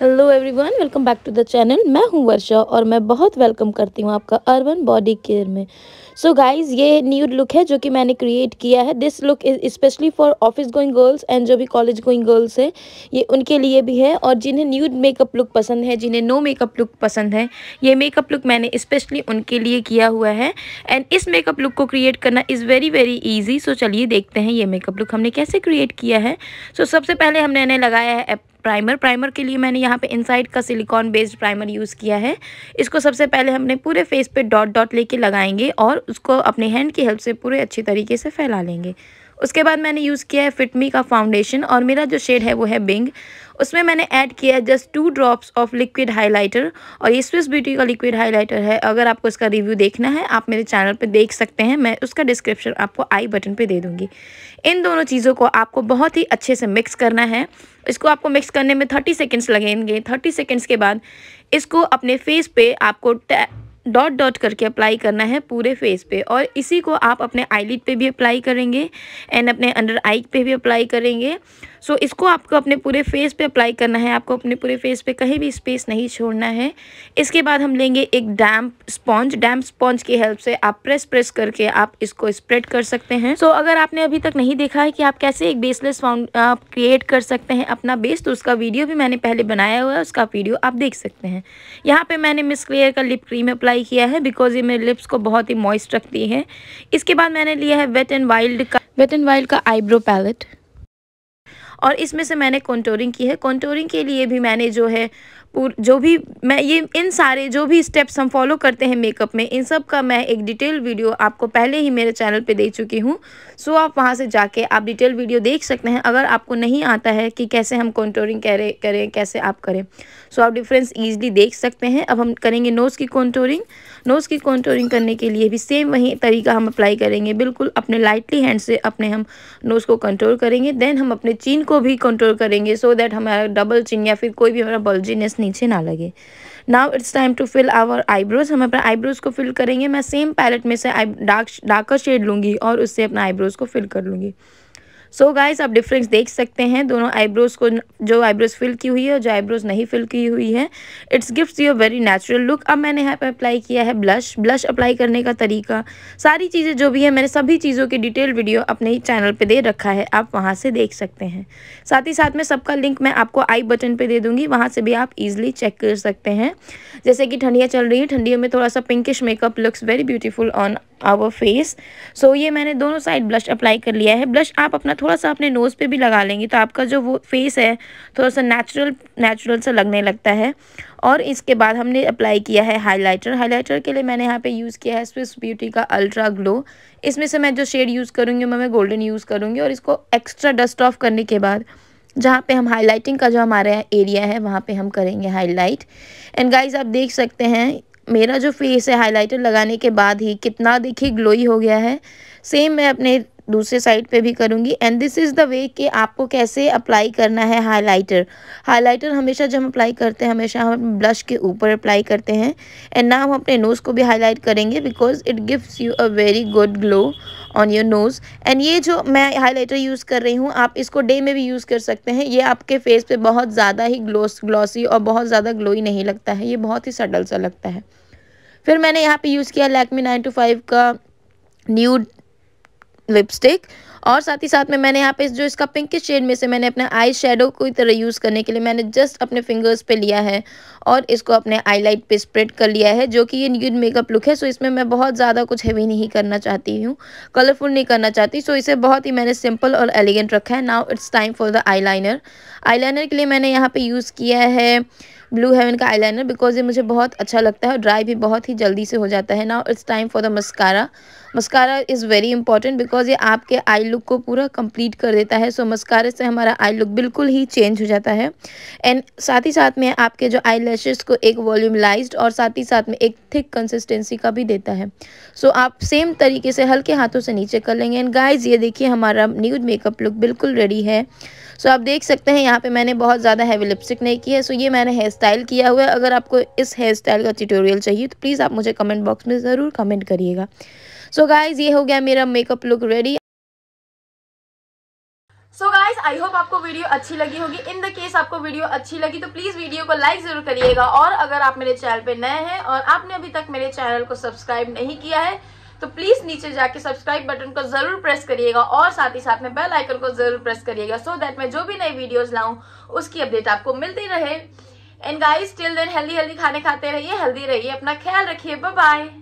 Hello everyone, welcome back to the channel. मैं हूं वर्षा और मैं बहुत वेलकम करती हूं आपका अर्बन बॉडी केयर में। सो गाइज़, ये न्यू लुक है जो कि मैंने क्रिएट किया है। This look is specially for office going girls and जो भी कॉलेज गोइंग गर्ल्स है, ये उनके लिए भी है। और जिन्हें न्यूड मेकअप लुक पसंद है, जिन्हें नो मेकअप लुक पसंद है, ये मेकअप लुक मैंने स्पेशली उनके लिए किया हुआ है। एंड इस मेकअप लुक को क्रिएट करना इज़ वेरी ईजी। सो चलिए देखते हैं ये मेकअप लुक हमने कैसे क्रिएट किया है। सो सबसे पहले हमने इन्हें लगाया है प्राइमर के लिए मैंने यहाँ पे इनसाइड का सिलिकॉन बेस्ड प्राइमर यूज़ किया है। इसको सबसे पहले हमने पूरे फेस पे डॉट डॉट लेके लगाएंगे और उसको अपने हैंड की हेल्प से पूरे अच्छी तरीके से फैला लेंगे। उसके बाद मैंने यूज़ किया है फिटमी का फाउंडेशन और मेरा जो शेड है वो है बिंग। उसमें मैंने ऐड किया है just 2 drops of liquid highlighter और ये स्विस ब्यूटी का लिक्विड हाइलाइटर है। अगर आपको इसका रिव्यू देखना है, आप मेरे चैनल पे देख सकते हैं, मैं उसका डिस्क्रिप्शन आपको आई बटन पे दे दूँगी। इन दोनों चीज़ों को आपको बहुत ही अच्छे से मिक्स करना है। इसको आपको मिक्स करने में 30 सेकेंड्स लगेंगे। 30 सेकेंड्स के बाद इसको अपने फेस पे आपको डॉट डॉट करके अप्लाई करना है पूरे फेस पे। और इसी को आप अपने आईलिड पे भी अप्लाई करेंगे एंड अपने अंडर आई पे भी अप्लाई करेंगे। सो इसको आपको अपने पूरे फेस पे अप्लाई करना है। आपको अपने पूरे फेस पे कहीं भी स्पेस नहीं छोड़ना है। इसके बाद हम लेंगे एक डैम्प स्पॉन्ज की हेल्प से आप प्रेस करके आप इसको स्प्रेड कर सकते हैं। सो अगर आपने अभी तक नहीं देखा है कि आप कैसे एक बेसलेस आप क्रिएट कर सकते हैं अपना बेस, तो उसका वीडियो भी मैंने पहले बनाया हुआ है, उसका वीडियो आप देख सकते हैं। यहाँ पर मैंने मिस क्लेयर का लिप क्रीम अप्लाई किया है बिकॉज ये मेरे लिप्स को बहुत ही मॉइस्ट रखती है। इसके बाद मैंने लिया है वेट एंड वाइल्ड का आईब्रो पैलेट और इसमें से मैंने कंटूरिंग की है। कंटूरिंग के लिए भी मैंने जो भी स्टेप्स हम फॉलो करते हैं मेकअप में, इन सब का मैं एक डिटेल वीडियो आपको पहले ही मेरे चैनल पे दे चुकी हूँ। सो आप वहाँ से जाके आप डिटेल वीडियो देख सकते हैं अगर आपको नहीं आता है कि कैसे हम कंटूरिंग करें कैसे आप करें। सो आप डिफरेंस ईजिली देख सकते हैं। अब हम करेंगे नोज़ की कंटूरिंग। नोज़ की कंटूरिंग करने के लिए भी सेम वही तरीका हम अप्लाई करेंगे। बिल्कुल अपने लाइटली हैंड से अपने हम नोज़ को कंट्रोल करेंगे। देन हम अपने चिन को भी कंट्रोल करेंगे सो दैट हमारा डबल चिन या फिर कोई भी हमारा बल्जीनेस नीचे ना लगे। Now it's time to fill our eyebrows. हम अपने आईब्रोज को फिल करेंगे। मैं सेम पैलेट में से डार्कर शेड लूँगी और उससे अपना आईब्रोज को फिल कर लूँगी। सो गाइज, आप डिफरेंस देख सकते हैं दोनों आईब्रोज को, जो आईब्रोज फिल की हुई है और जो आईब्रोज नहीं फिल की हुई है। It's gives you a very natural look. अब मैंने यहाँ पर अप्लाई किया है ब्लश अप्लाई करने का तरीका, सारी चीज़ें जो भी है मैंने सभी चीज़ों की डिटेल वीडियो अपने चैनल पे दे रखा है, आप वहाँ से देख सकते हैं। साथ ही साथ में सबका लिंक मैं आपको आई बटन पर दे दूँगी, वहाँ से भी आप ईजिली चेक कर सकते हैं। जैसे कि ठंडियाँ चल रही हैं, ठंडियों में थोड़ा सा pinkish makeup looks very beautiful on our face. So ये मैंने दोनों साइड ब्लश अप्लाई कर लिया है। ब्लश आप अपना थोड़ा सा अपने नोज़ पे भी लगा लेंगे तो आपका जो वो फेस है थोड़ा सा नेचुरल सा लगने लगता है। और इसके बाद हमने अप्लाई किया है हाइलाइटर। हाइलाइटर के लिए मैंने यहाँ पे यूज़ किया है स्विस ब्यूटी का अल्ट्रा ग्लो। इसमें से मैं जो शेड यूज़ करूँगी मैं गोल्डन यूज़ करूँगी। और इसको एक्स्ट्रा डस्ट ऑफ करने के बाद जहाँ पे हम हाईलाइटिंग का जो हमारा एरिया है वहाँ पर हम करेंगे हाईलाइट। एंड गाइज, आप देख सकते हैं मेरा जो फेस है हाइलाइटर लगाने के बाद ही कितना देखिए ग्लोई हो गया है। सेम मैं अपने दूसरे साइड पे भी करूँगी। And this is the way कि आपको कैसे अप्लाई करना है हाइलाइटर। हाइलाइटर हमेशा जब हम अप्लाई करते हैं हमेशा हम ब्लश के ऊपर अप्लाई करते हैं। एंड नाउ हम अपने नोज़ को भी हाईलाइट करेंगे because it gives you a very good glow on your nose. And ये जो मैं हाइलाइटर यूज़ कर रही हूँ, आप इसको डे में भी यूज़ कर सकते हैं। ये आपके फेस पे बहुत ज़्यादा ही ग्लॉसी और बहुत ज़्यादा ग्लोई नहीं लगता है, ये बहुत ही सटल सा लगता है। फिर मैंने यहाँ पे यूज़ किया लैक्मी 9 to 5 का न्यूड लिपस्टिक। और साथ ही साथ में मैंने यहाँ पे जो इसका पिंक शेड में से मैंने अपने आई शेडो की तरह यूज़ करने के लिए मैंने जस्ट अपने फिंगर्स पे लिया है और इसको अपने आईलाइट पे स्प्रेड कर लिया है, जो कि ये न्यूड मेकअप लुक है। सो इसमें मैं बहुत ज़्यादा कुछ हेवी नहीं करना चाहती हूँ, कलरफुल नहीं करना चाहती। सो इसे बहुत ही मैंने सिंपल और एलिगेंट रखा है। Now it's time for the eyeliner. Eyeliner के लिए मैंने यहाँ पर यूज़ किया है ब्लू हेवन का आईलाइनर बिकॉज ये मुझे बहुत अच्छा लगता है और ड्राई भी बहुत ही जल्दी से हो जाता है। Now it's time for the mascara. Mascara is very important because ये आपके आई लुक को पूरा कंप्लीट कर देता है। सो मस्कारा से हमारा आई लुक बिल्कुल ही चेंज हो जाता है। एंड साथ ही साथ में आपके जो आई लैशेज़ को एक वॉल्यूमलाइज्ड और साथ ही साथ में एक थिक कंसिस्टेंसी का भी देता है। सो आप सेम तरीके से हल्के हाथों से नीचे कर लेंगे। एंड गाइज, ये देखिए हमारा न्यूड मेकअप लुक बिल्कुल रेडी है। सो आप देख सकते हैं यहाँ पे मैंने बहुत ज़्यादा हैवी लिपस्टिक नहीं की है। सो ये मैंने हेयर स्टाइल किया हुआ है। अगर आपको इस हेयर स्टाइल का ट्यूटोरियल चाहिए तो प्लीज़ आप मुझे कमेंट बॉक्स में ज़रूर कमेंट करिएगा। सो गाइज़, ये हो गया मेरा makeup look ready. So guys I hope आपको वीडियो अच्छी लगी होगी। इन द केस आपको वीडियो अच्छी लगी तो प्लीज वीडियो को लाइक जरूर करिएगा, और अगर आप मेरे चैनल पे नए हैं और आपने अभी तक मेरे चैनल को सब्सक्राइब नहीं किया है तो प्लीज नीचे जाके सब्सक्राइब बटन को जरूर प्रेस करिएगा और साथ ही साथ में बेल आइकन को जरूर प्रेस करिएगा सो दैट मैं जो भी नई वीडियोज लाऊं उसकी अपडेट आपको मिलती रहे। And guys till then healthy healthy खाने खाते रहिए, हेल्दी रहिए, अपना ख्याल रखिए, बाय बाय।